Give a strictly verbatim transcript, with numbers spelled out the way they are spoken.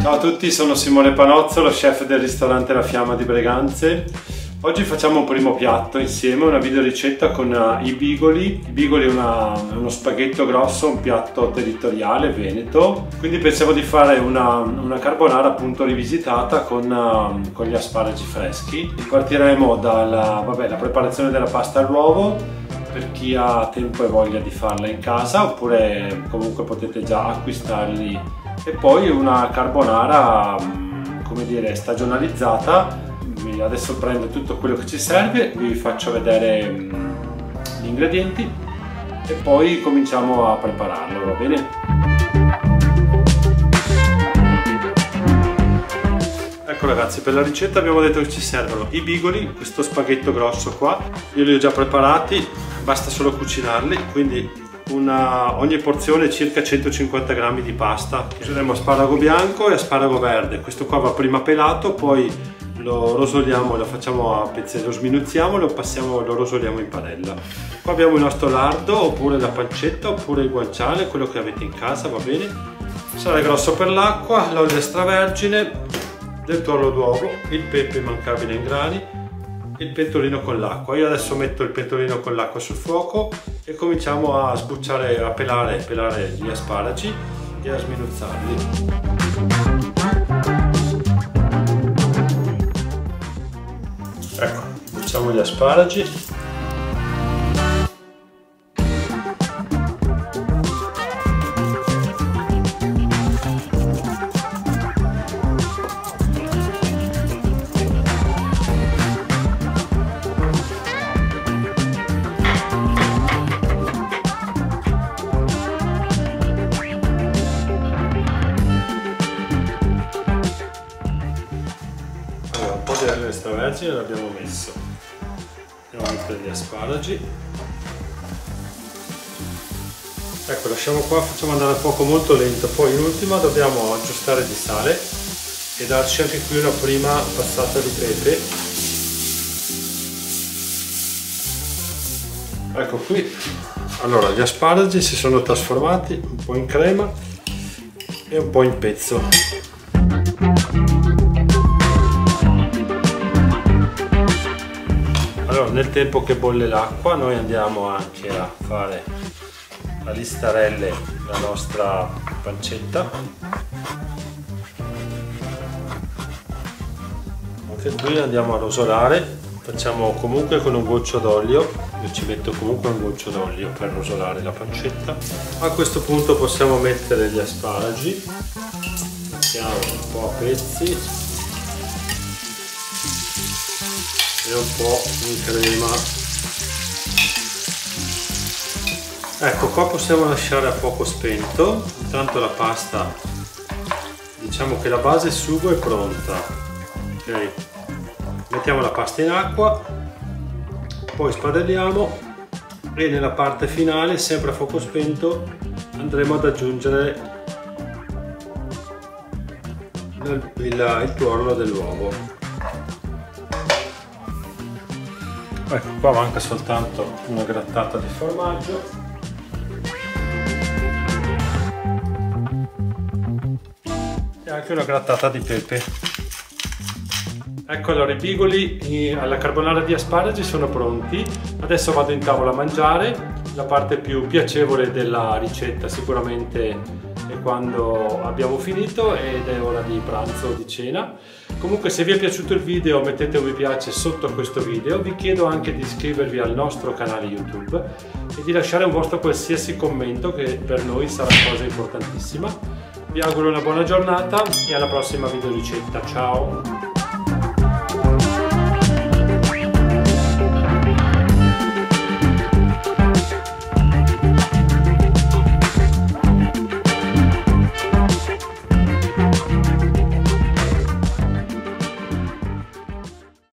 Ciao a tutti, sono Simone Panozzo, lo chef del ristorante La Fiamma di Breganze. Oggi facciamo un primo piatto insieme, una videoricetta con i bigoli. I bigoli è una, uno spaghetto grosso, un piatto territoriale veneto. Quindi pensavo di fare una, una carbonara appunto rivisitata con, con gli asparagi freschi. Partiremo dalla vabbè, la preparazione della pasta all'uovo, per chi ha tempo e voglia di farla in casa, oppure comunque potete già acquistarli, e poi una carbonara, come dire, stagionalizzata. Adesso prendo tutto quello che ci serve, vi faccio vedere gli ingredienti e poi cominciamo a prepararlo, va bene? Ecco ragazzi, per la ricetta abbiamo detto che ci servono i bigoli, questo spaghetto grosso qua, io li ho già preparati, basta solo cucinarli, quindi una, ogni porzione circa centocinquanta grammi di pasta. Useremo asparago bianco e asparago verde, questo qua va prima pelato, poi lo rosoliamo, lo facciamo a pezzetti, lo sminuzziamo, lo passiamo, lo rosoliamo in padella. Qua abbiamo il nostro lardo, oppure la pancetta, oppure il guanciale, quello che avete in casa, va bene? Sale grosso per l'acqua, l'olio extravergine, del tuorlo d'uovo, il pepe immancabile in grani, il pentolino con l'acqua. Io adesso metto il pentolino con l'acqua sul fuoco e cominciamo a sbucciare, a pelare, pelare gli asparagi e a sminuzzarli. Ecco, facciamo gli asparagi. Extravergine l'abbiamo messo, andiamo a mettere gli asparagi, ecco, lasciamo qua, facciamo andare a fuoco molto lento, poi in ultima dobbiamo aggiustare di sale e darci anche qui una prima passata di pepe. Ecco qui, allora gli asparagi si sono trasformati un po' in crema e un po' in pezzo. Nel tempo che bolle l'acqua noi andiamo anche a fare a listarelle la nostra pancetta, anche qui andiamo a rosolare, facciamo comunque con un goccio d'olio, io ci metto comunque un goccio d'olio per rosolare la pancetta. A questo punto possiamo mettere gli asparagi, mettiamo un po' a pezzi e un po' di crema. Ecco qua, possiamo lasciare a fuoco spento, intanto la pasta, diciamo che la base sugo è pronta, ok? Mettiamo la pasta in acqua, poi spadelliamo e nella parte finale, sempre a fuoco spento, andremo ad aggiungere il, il, il tuorlo dell'uovo. Ecco qua, manca soltanto una grattata di formaggio. E anche una grattata di pepe. Ecco, allora i bigoli alla carbonara di asparagi sono pronti. Adesso vado in tavola a mangiare. La parte più piacevole della ricetta sicuramente è quando abbiamo finito ed è ora di pranzo o di cena. Comunque, se vi è piaciuto il video mettete un mi piace sotto a questo video, vi chiedo anche di iscrivervi al nostro canale YouTube e di lasciare un vostro qualsiasi commento, che per noi sarà cosa importantissima. Vi auguro una buona giornata e alla prossima videoricetta, ciao!